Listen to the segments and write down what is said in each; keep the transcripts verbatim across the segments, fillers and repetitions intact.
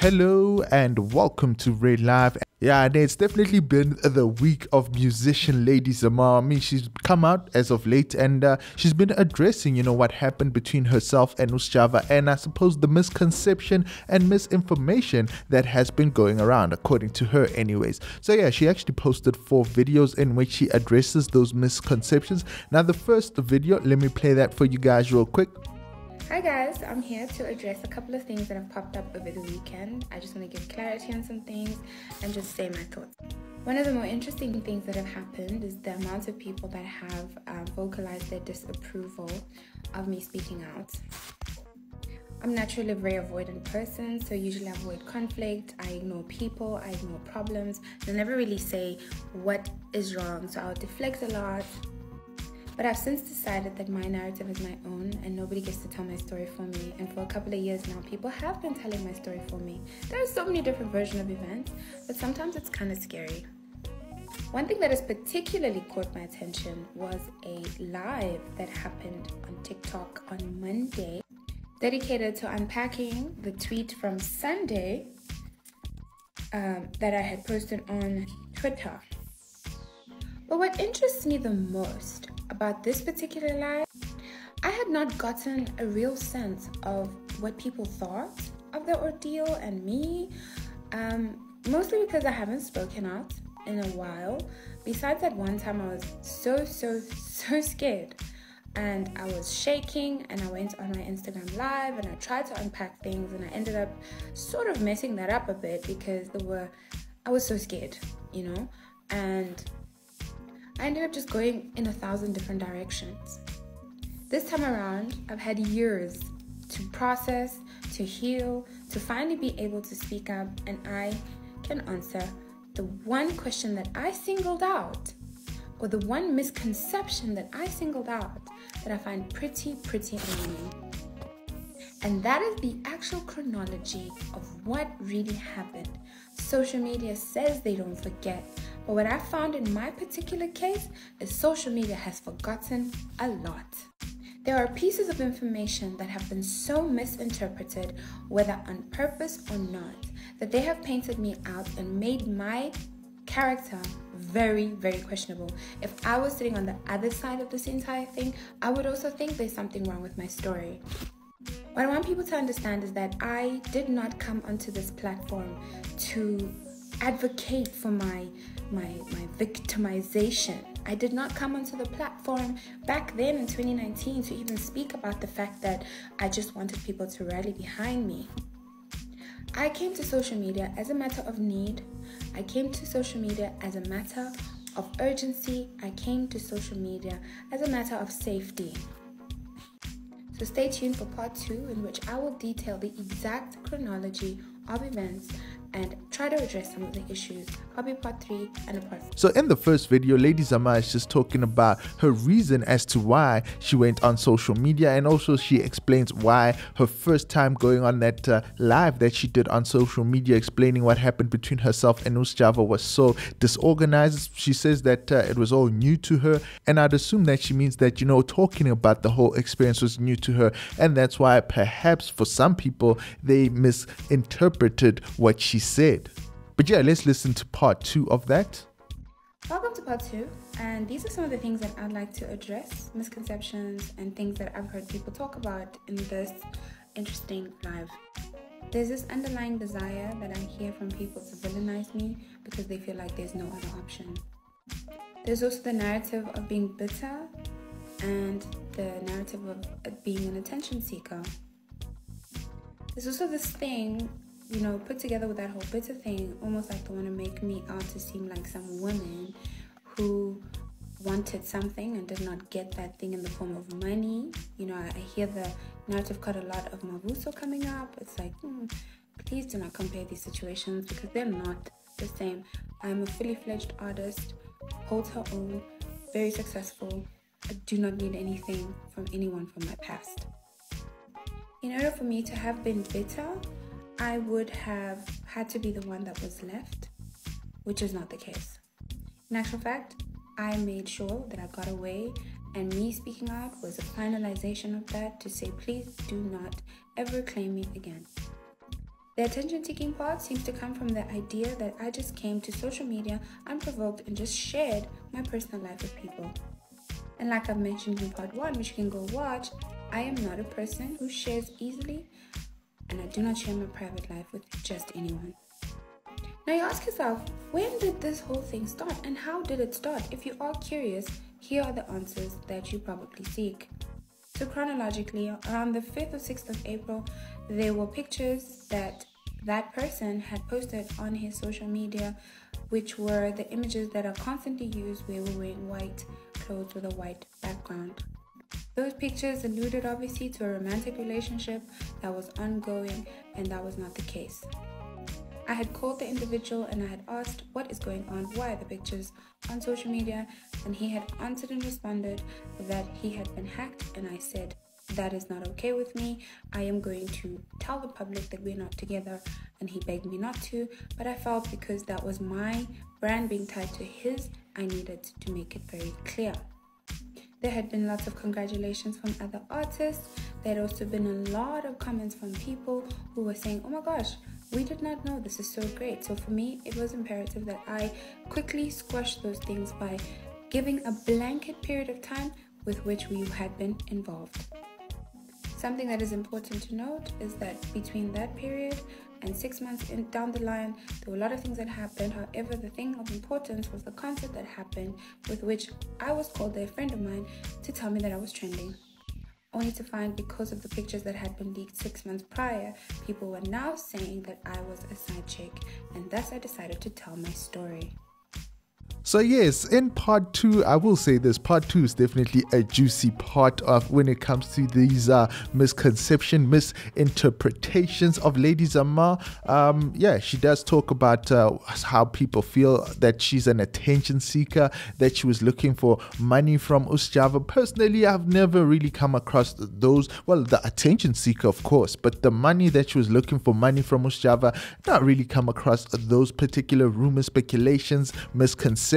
Hello and welcome to Red Live. Yeah, and it's definitely been the week of musician Lady Zamar. I mean, she's come out as of late and uh, she's been addressing, you know, what happened between herself and Sjava, and I suppose the misconception and misinformation that has been going around, according to her anyways. So yeah, she actually posted four videos in which she addresses those misconceptions. Now the first video, let me play that for you guys real quick. Hi guys, I'm here to address a couple of things that have popped up over the weekend. I just want to give clarity on some things and just say my thoughts. One of the more interesting things that have happened is the amount of people that have uh, vocalized their disapproval of me speaking out. I'm naturally a very avoidant person, so usually I avoid conflict, I ignore people, I ignore problems. I never really say what is wrong, so I'll deflect a lot. But I've since decided that my narrative is my own and nobody gets to tell my story for me. And for a couple of years now, people have been telling my story for me. There are so many different versions of events, but sometimes it's kind of scary. One thing that has particularly caught my attention was a live that happened on TikTok on Monday, dedicated to unpacking the tweet from Sunday um, that I had posted on Twitter. But what interests me the most about this particular live, I had not gotten a real sense of what people thought of the ordeal and me, um, mostly because I haven't spoken out in a while. Besides that one time I was so, so, so scared and I was shaking and I went on my Instagram live and I tried to unpack things and I ended up sort of messing that up a bit because there were, I was so scared, you know, and I ended up just going in a thousand different directions. This time around, I've had years to process, to heal, to finally be able to speak up, and I can answer the one question that I singled out, or the one misconception that I singled out that I find pretty, pretty annoying. And that is the actual chronology of what really happened. Social media says they don't forget, but what I found in my particular case is social media has forgotten a lot. There are pieces of information that have been so misinterpreted, whether on purpose or not, that they have painted me out and made my character very, very questionable. If I was sitting on the other side of this entire thing, I would also think there's something wrong with my story. What I want people to understand is that I did not come onto this platform to advocate for my my my victimization. I did not come onto the platform back then in twenty nineteen to even speak about the fact that I just wanted people to rally behind me. I came to social media as a matter of need. I came to social media as a matter of urgency. I came to social media as a matter of safety. So stay tuned for part two, in which I will detail the exact chronology of events and try to address some of the issues. I'll be part three and a part four. So in the first video, Lady Zamar is just talking about her reason as to why she went on social media, and also she explains why her first time going on that uh, live that she did on social media explaining what happened between herself and Sjava was so disorganized. She says that uh, it was all new to her, and I'd assume that she means that, you know, talking about the whole experience was new to her, and that's why perhaps for some people they misinterpreted what she said. But yeah, let's listen to part two of that. Welcome to part two, and these are some of the things that I'd like to address, misconceptions and things that I've heard people talk about in this interesting live. There's this underlying desire that I hear from people to villainize me because they feel like there's no other option. There's also the narrative of being bitter and the narrative of being an attention seeker. There's also this thing, you know, put together with that whole bitter thing, almost like they want to make me out to seem like some woman who wanted something and did not get that thing in the form of money. You know, I, I hear the narrative quite a lot of Mavuso coming up. It's like, mm, please do not compare these situations because they're not the same. I'm a fully fledged artist, holds her own, very successful. I do not need anything from anyone from my past. In order for me to have been bitter, I would have had to be the one that was left, which is not the case. In actual fact, I made sure that I got away, and me speaking out was a finalization of that to say, please do not ever claim me again. The attention-seeking part seems to come from the idea that I just came to social media unprovoked and just shared my personal life with people. And like I've mentioned in part one, which you can go watch, I am not a person who shares easily, and I do not share my private life with just anyone. Now you ask yourself, when did this whole thing start and how did it start? If you are curious, here are the answers that you probably seek. So chronologically, around the fifth or sixth of April, there were pictures that that person had posted on his social media, which were the images that are constantly used where we're wearing white clothes with a white background. Those pictures alluded obviously to a romantic relationship that was ongoing, and that was not the case. I had called the individual and I had asked what is going on, why are the pictures on social media, and he had answered and responded that he had been hacked, and I said that is not okay with me, I am going to tell the public that we're not together, and he begged me not to, but I felt because that was my brand being tied to his, I needed to make it very clear. There had been lots of congratulations from other artists. There had also been a lot of comments from people who were saying, oh my gosh, we did not know, this is so great. So for me, it was imperative that I quickly squash those things by giving a blanket period of time with which we had been involved. Something that is important to note is that between that period and six months in, down the line, there were a lot of things that happened. However, the thing of importance was the concert that happened, with which I was called by a friend of mine to tell me that I was trending. Only to find, because of the pictures that had been leaked six months prior, people were now saying that I was a side chick, and thus I decided to tell my story. So yes, in part two, I will say this, part two is definitely a juicy part of when it comes to these uh, misconception, misinterpretations of Lady Zamar. Um, yeah, she does talk about uh, how people feel that she's an attention seeker, that she was looking for money from Sjava. Personally, I've never really come across those, well, the attention seeker, of course, but the money that she was looking for, money from Sjava, not really come across those particular rumors, speculations, misconceptions.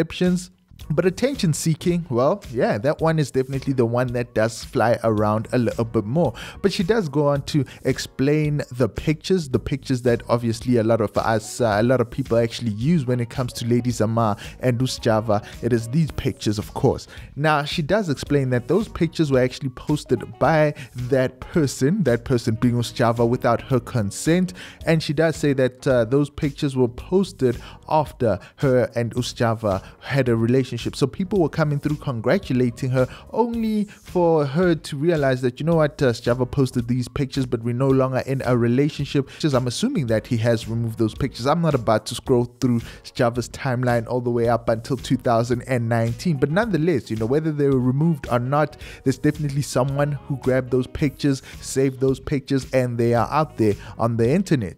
But attention seeking, well, yeah, that one is definitely the one that does fly around a little bit more. But she does go on to explain the pictures, the pictures that obviously a lot of us, uh, a lot of people actually use when it comes to Lady Zamar and Sjava. It is these pictures, of course. Now, she does explain that those pictures were actually posted by that person, that person being Sjava, without her consent. And she does say that uh, those pictures were posted after her and Sjava had a relationship. So people were coming through congratulating her, only for her to realize that, you know what, uh, Sjava posted these pictures, but we're no longer in a relationship. Just, I'm assuming that he has removed those pictures. I'm not about to scroll through Sjava's timeline all the way up until two thousand nineteen. But nonetheless, you know, whether they were removed or not, there's definitely someone who grabbed those pictures, saved those pictures, and they are out there on the internet.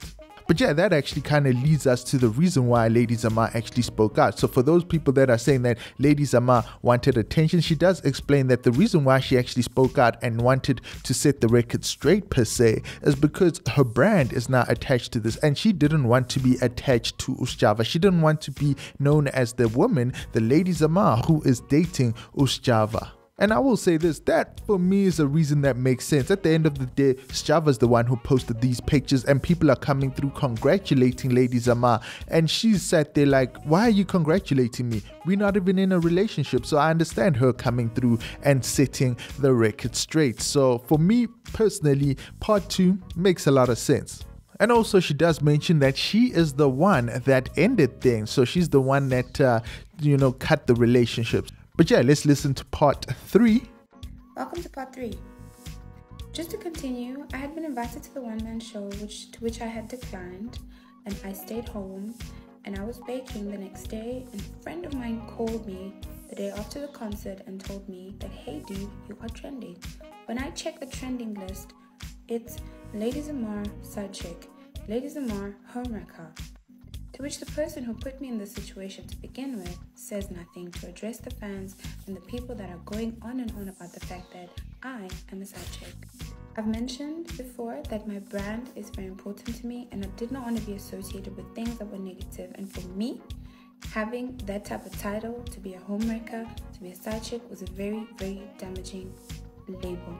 But yeah, that actually kind of leads us to the reason why Lady Zamar actually spoke out. So for those people that are saying that Lady Zamar wanted attention, she does explain that the reason why she actually spoke out and wanted to set the record straight per se is because her brand is now attached to this, and she didn't want to be attached to Sjava. She didn't want to be known as the woman, the Lady Zamar, who is dating Sjava. And I will say this, that for me is a reason that makes sense. At the end of the day, Sjava's the one who posted these pictures, and people are coming through congratulating Lady Zamar, and she sat there like, why are you congratulating me? We're not even in a relationship. So I understand her coming through and setting the record straight. So for me personally, part two makes a lot of sense. And also, she does mention that she is the one that ended things. So she's the one that, uh, you know, cut the relationships. But yeah, let's listen to part three. Welcome to part three. Just to continue, I had been invited to the one-man show, which to which I had declined, and I stayed home, and I was baking the next day, and a friend of mine called me the day after the concert and told me that, hey dude, you are trending. When I check the trending list, it's Lady Zamar side chick, Lady Zamar homewrecker. To which the person who put me in this situation to begin with says nothing to address the fans and the people that are going on and on about the fact that I am a side chick. I've mentioned before that my brand is very important to me, and I did not want to be associated with things that were negative, and for me, having that type of title, to be a homewrecker, to be a side chick, was a very, very damaging label.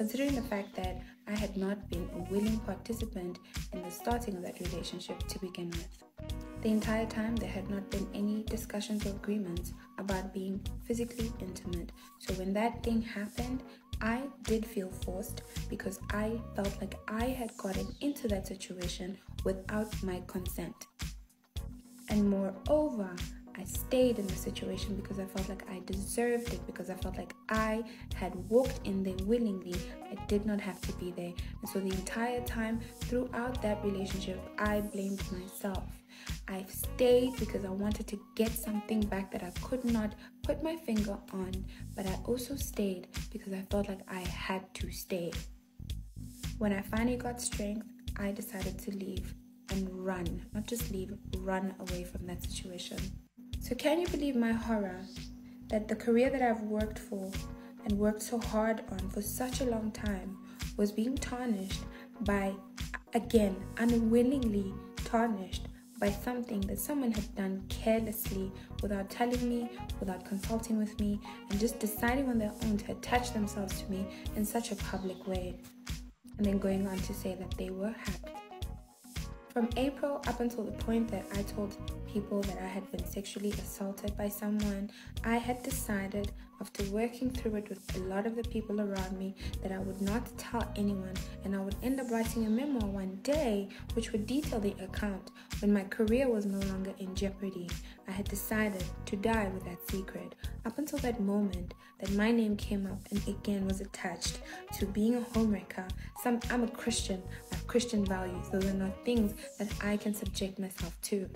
considering the fact that I had not been a willing participant in the starting of that relationship to begin with. The entire time, there had not been any discussions or agreements about being physically intimate. So when that thing happened, I did feel forced because I felt like I had gotten into that situation without my consent. And moreover, I stayed in the situation because I felt like I deserved it, because I felt like I had walked in there willingly. I did not have to be there. And so the entire time throughout that relationship, I blamed myself. I stayed because I wanted to get something back that I could not put my finger on, but I also stayed because I felt like I had to stay. When I finally got strength, I decided to leave and run. Not just leave, run away from that situation. So can you believe my horror that the career that I've worked for and worked so hard on for such a long time was being tarnished by, again, unwillingly tarnished by something that someone had done carelessly, without telling me, without consulting with me, and just deciding on their own to attach themselves to me in such a public way, and then going on to say that they were happy. From April up until the point that I told people that I had been sexually assaulted by someone, I had decided, after working through it with a lot of the people around me, that I would not tell anyone, and I would end up writing a memoir one day which would detail the account when my career was no longer in jeopardy. I had decided to die with that secret. Up until that moment that my name came up and again was attached to being a homewrecker, some, I'm a Christian, I have Christian values, those are not things that I can subject myself to.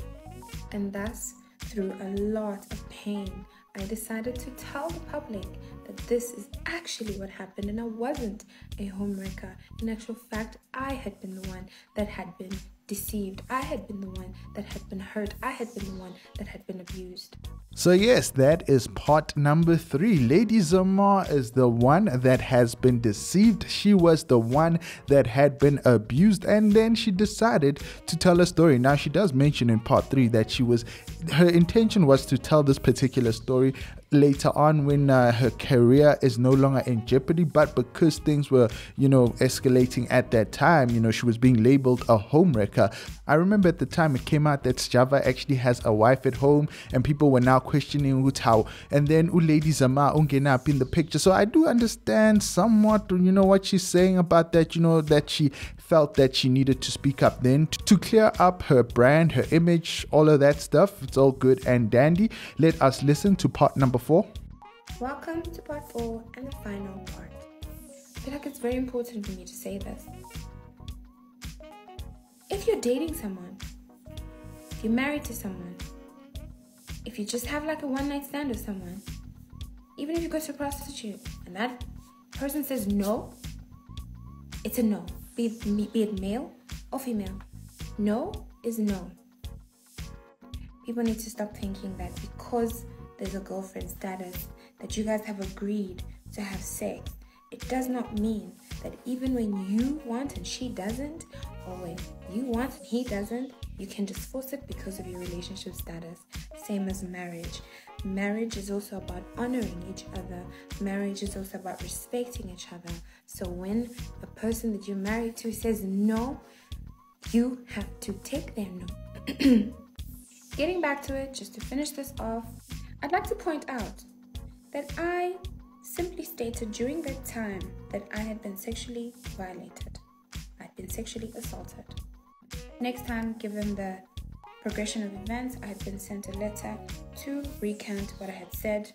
And thus, through a lot of pain, I decided to tell the public that this is actually what happened, and I wasn't a homewrecker. In actual fact, I had been the one that had been deceived. I had been the one that had been hurt. I had been the one that had been abused. So yes, that is part number three. Lady Zamar is the one that has been deceived. She was the one that had been abused, and then she decided to tell her story. Now, she does mention in part three that she was, her intention was to tell this particular story later on when uh, her career is no longer in jeopardy, but because things were, you know, escalating at that time, you know, she was being labeled a homewrecker. I remember at the time it came out that Sjava actually has a wife at home, and people were now questioning how, and then Lady Zamar ungena up in the picture. So I do understand somewhat, you know, what she's saying about that, you know, that she felt that she needed to speak up then to clear up her brand, her image, all of that stuff. It's all good and dandy. Let us listen to part number four. Welcome to part four and the final part. I feel like it's very important for me to say this. If you're dating someone, if you're married to someone, if you just have like a one night stand with someone, even if you go to a prostitute and that person says no, it's a no. Be it, be it male or female, no is no. People need to stop thinking that because there's a girlfriend status, that you guys have agreed to have sex, it does not mean that even when you want and she doesn't, or when you want and he doesn't, you can just force it because of your relationship status. Same as marriage. Marriage is also about honoring each other. Marriage is also about respecting each other. So when the person that you're married to says no, you have to take their no. Getting back to it, just to finish this off, I'd like to point out that I simply stated during that time that I had been sexually violated. I'd been sexually assaulted. Next time, given the progression of events, I had been sent a letter to recant what I had said.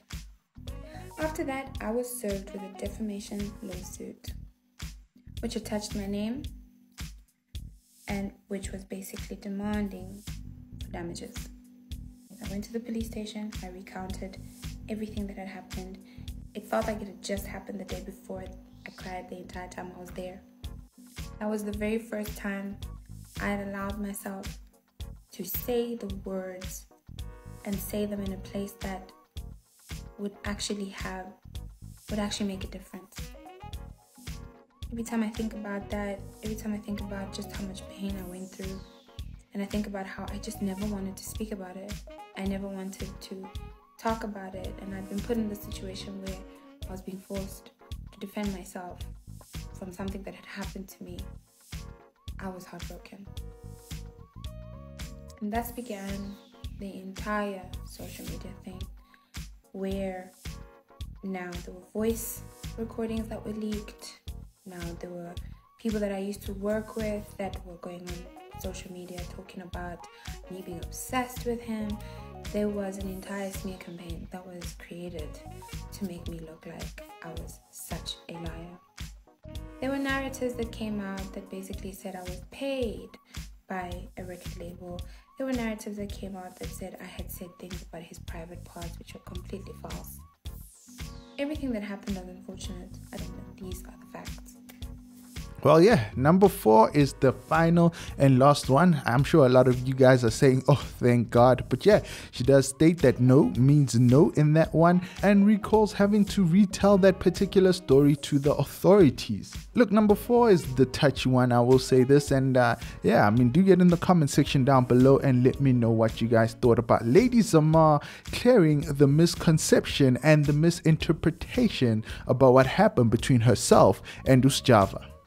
After that, I was served with a defamation lawsuit, which attached my name and which was basically demanding damages. I went to the police station, I recounted everything that had happened. It felt like it had just happened the day before. I cried the entire time I was there. That was the very first time I had allowed myself to say the words and say them in a place that would actually have, would actually make a difference. Every time I think about that, every time I think about just how much pain I went through, and I think about how I just never wanted to speak about it. I never wanted to talk about it. And I've been put in this situation where I was being forced to defend myself. from something that had happened to me, I was heartbroken. And thus began the entire social media thing, where now there were voice recordings that were leaked. Now there were people that I used to work with that were going on social media talking about me being obsessed with him. There was an entire smear campaign that was created to make me look like I was such a liar. There were narratives that came out that basically said I was paid by a record label. There were narratives that came out that said I had said things about his private parts which were completely false. Everything that happened was unfortunate. I don't know, these are the facts. Well, yeah, number four is the final and last one. I'm sure a lot of you guys are saying, oh, thank God. But yeah, she does state that no means no in that one and recalls having to retell that particular story to the authorities. Look, number four is the touchy one, I will say this. And uh, yeah, I mean, do get in the comment section down below and let me know what you guys thought about Lady Zamar clearing the misconception and the misinterpretation about what happened between herself and Sjava.